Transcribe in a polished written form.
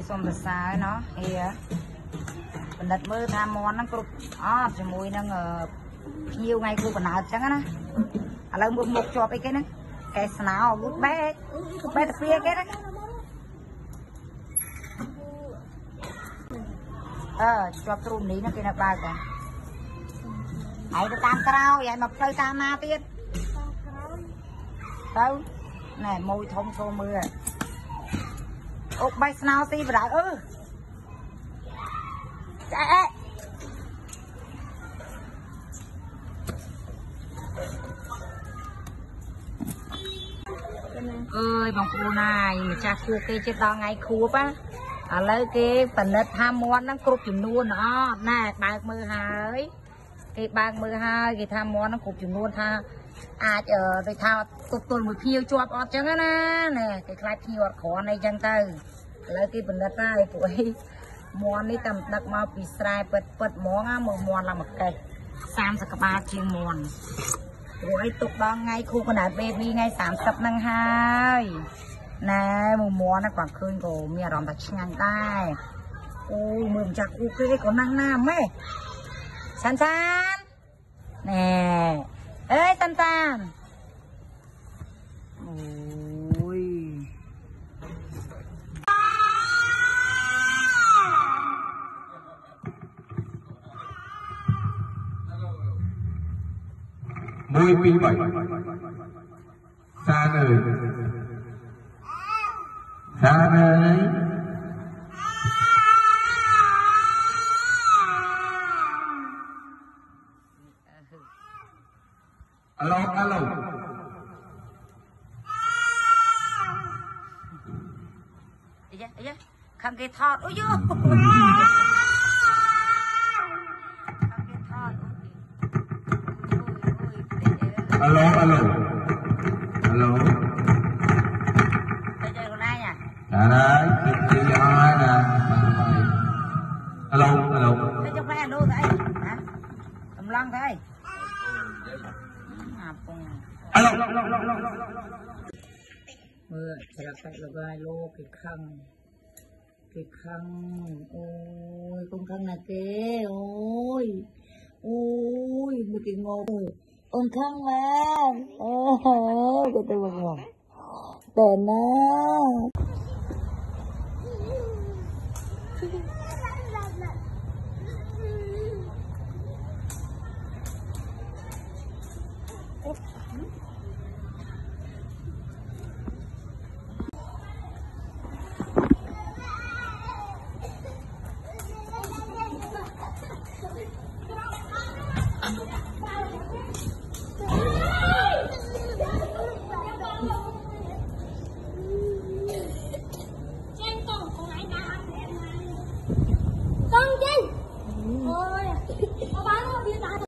ยสมบัติสายเนาะเฮียบรรดาเมื่อทำมอนนั่งกรุบอ๋อจมูกนั่งพิ้วไงกรุบปนหาจังนะอะไรมุกมุกจอบไอ้แกนั่งแกสนาวบุบเบ้บุบเบ้ตะเพียแกนั่งจอบตรูมนี้นั่งกินอะไรกันไอ้ตามกราวใหญ่มาเคยตามมาเตี้ยเต้าเนี่ยมวยทงโซมืออกใบสนาวซีบดาเจ๊บางคนน่ะมันจะคู่เกจิตองไงคู่ปะอะไรเกปนเนธามอนนั่งกรุบจุ่มนู่นอ๋อแน่บางมือหายเกบางมือหายเกทามอนนั่งกรุบจุ่มนู่นท่าอาจไปทาตัวตัวมือพิ้วจวบออกจังนะเนี่ยเกคล้ายพิ้วขอในจังเตอร์อะไรเกปนเนธได้ป่วยมอนนี่ตำนักมาปีสายเปิดมองอะมอนละหมักไก่สามสักบาจีมอนโอ้ยตกดองไงครูขนาดเบบี้ไงสามสับนังไฮนะมือมอนนะกว่าคืนโกมีอารมณ์แบบชิงานได้โอ้มือจากครูเคยก็นั่งหน้าไหมสันแหน่เอ้ยสันโอ้ยมวยปีใหม่ซาเลยอลองเยอะคำเกทอดโอ้ยHello. Bây giờ con ai nhỉ? Dạ đấy, chị con ai nè. Hello. Thế cho phải hello thế. Hả? Tầm lăng thế. Hello. Mưa, trời đất được ai lô cái khăn. Ôi, con khăn này kìa. Ôi, một cái ngô.Con khăn mà, của tôi một ngọn, tên á.